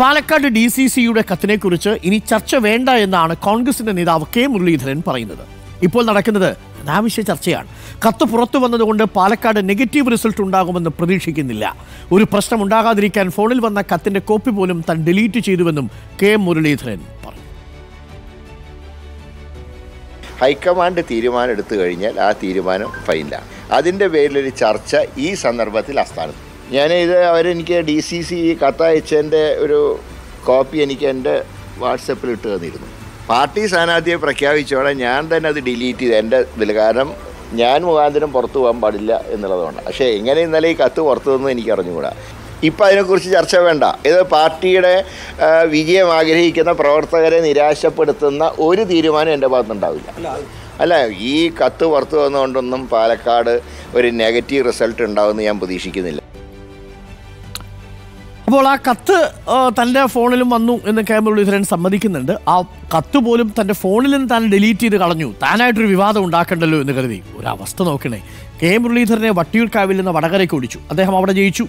Palakkad D C സിയുടെ കത്തിനെക്കുറിച്ച് ഇനി ചർച്ച വേണ്ട എന്നാണ് കോൺഗ്രസിന്റെ നേതാവ് കെ മുരളീധരൻ പറയുന്നത്. ഇപ്പോൾ നടക്കുന്നത് അനാവശ്യ ചർച്ചയാണ്. കത്ത് പുറത്തു വന്നതുകൊണ്ട് പാലക്കാട് നെഗറ്റീവ് റിസൾട്ട് ഉണ്ടാകുമെന്ന് പ്രതീക്ഷിക്കുന്നില്ല. ഒരു പ്രശ്നമുണ്ടാകാതിരിക്കാൻ ഫോണിൽ വന്ന കത്തിന്റെ കോപ്പി പോലും താൻ ഡിലീറ്റ് ചെയ്തുവെന്നും കെ മുരളീധരൻ പറഞ്ഞു. ഹൈക്കമാൻഡ് തീരുമാനം എടുത്തു കഴിഞ്ഞാൽ ആ തീരുമാനം ഫൈനലാണ്. അതിൻ്റെ പേരിലൊരു ചർച്ച ഈ സന്ദർഭത്തിൽ അസ്ഥാനത്ത് ഞാനിത് അവരെനിക്ക് ഡി സി സി കത്തയച്ചതിൻ്റെ ഒരു കോപ്പി എനിക്ക് എൻ്റെ വാട്സപ്പിൽ ഇട്ട് തന്നിരുന്നു. പാർട്ടി സ്ഥാനാർത്ഥിയെ പ്രഖ്യാപിച്ചോടെ ഞാൻ തന്നെ അത് ഡിലീറ്റ് ചെയ്തു എൻ്റെ ഇതിൽ, കാരണം ഞാൻ മുഖാന്തരം പുറത്തു പോകാൻ പാടില്ല എന്നുള്ളതുകൊണ്ട്. പക്ഷേ എങ്ങനെ ഇന്നലെ ഈ കത്ത് പുറത്തു നിന്ന് എനിക്ക് അറിഞ്ഞുകൂടാ. ഇപ്പം അതിനെക്കുറിച്ച് ചർച്ച വേണ്ട. ഇത് പാർട്ടിയുടെ വിജയം ആഗ്രഹിക്കുന്ന പ്രവർത്തകരെ നിരാശപ്പെടുത്തുന്ന ഒരു തീരുമാനം എൻ്റെ ഭാഗത്തുനിന്നുണ്ടാവില്ല. അല്ല, ഈ കത്ത് പുറത്തു വന്നുകൊണ്ടൊന്നും പാലക്കാട് ഒരു നെഗറ്റീവ് റിസൾട്ട് ഉണ്ടാവുമെന്ന് ഞാൻ പ്രതീക്ഷിക്കുന്നില്ല. അപ്പോൾ ആ കത്ത് തൻ്റെ ഫോണിലും വന്നു എന്ന് കെ മുരളീധരൻ സമ്മതിക്കുന്നുണ്ട്. ആ കത്ത് പോലും തൻ്റെ ഫോണിൽ നിന്ന് താൻ ഡിലീറ്റ് ചെയ്ത് കളഞ്ഞു, താനായിട്ടൊരു വിവാദം ഉണ്ടാക്കണ്ടല്ലോ എന്ന് കരുതി. ഒരവസ്ഥ നോക്കണേ, കെ മുരളീധരനെ വട്ടിയൂർക്കാവിൽ നിന്ന് വടകരയ്ക്ക് ഓടിച്ചു. അദ്ദേഹം അവിടെ ജയിച്ചു.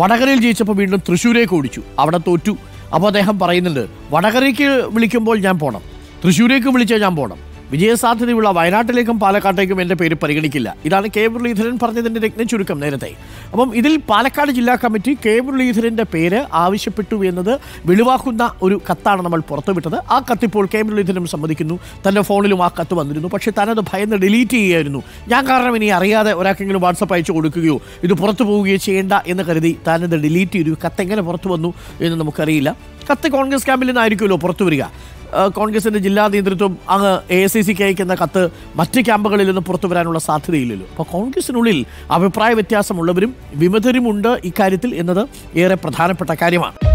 വടകരയിൽ ജയിച്ചപ്പോൾ വീണ്ടും തൃശ്ശൂരേക്ക് ഓടിച്ചു. അവിടെ തോറ്റു. അപ്പോൾ അദ്ദേഹം പറയുന്നുണ്ട്, വടകരയ്ക്ക് വിളിക്കുമ്പോൾ ഞാൻ പോകണം, തൃശ്ശൂരേക്ക് വിളിച്ചാൽ ഞാൻ പോകണം, വിജയസാധ്യതയുള്ള വയനാട്ടിലേക്കും പാലക്കാട്ടേക്കും എൻ്റെ പേര് പരിഗണിക്കില്ല. ഇതാണ് കെ മുരളീധരൻ പറഞ്ഞതിൻ്റെ രത്ന ചുരുക്കം നേരത്തെ. അപ്പം ഇതിൽ പാലക്കാട് ജില്ലാ കമ്മിറ്റി കെ മുരളീധരൻ്റെ പേര് ആവശ്യപ്പെട്ടു എന്നത് വെളിവാക്കുന്ന ഒരു കത്താണ് നമ്മൾ പുറത്തുവിട്ടത്. ആ കത്തിപ്പോൾ കെ മുരളീധരൻ സമ്മതിക്കുന്നു, തൻ്റെ ഫോണിലും ആ കത്ത് വന്നിരുന്നു, പക്ഷേ താനത് ഭയന്ന് ഡിലീറ്റ് ചെയ്യുമായിരുന്നു. ഞാൻ കാരണം ഇനി അറിയാതെ ഒരാൾക്കെങ്കിലും വാട്സപ്പ് അയച്ചു കൊടുക്കുകയോ ഇത് പുറത്തു പോവുകയോ ചെയ്യേണ്ട എന്ന് കരുതി താനത് ഡിലീറ്റ് ചെയ്തു. കത്ത് എങ്ങനെ പുറത്തു വന്നു എന്ന് നമുക്കറിയില്ല. കത്ത് കോൺഗ്രസ് ക്യാമ്പിൽ നിന്നായിരിക്കുമല്ലോ പുറത്തു വരിക. കോൺഗ്രസിൻ്റെ ജില്ലാ നേതൃത്വം അങ്ങ് ACCക്ക് അയക്കുന്ന കത്ത് മറ്റ് ക്യാമ്പുകളിൽ നിന്ന് പുറത്തു വരാനുള്ള സാധ്യതയില്ലല്ലോ. അപ്പോൾ കോൺഗ്രസിനുള്ളിൽ അഭിപ്രായ വ്യത്യാസമുള്ളവരും വിമതരുമുണ്ട് ഇക്കാര്യത്തിൽ എന്നത് ഏറെ പ്രധാനപ്പെട്ട കാര്യമാണ്.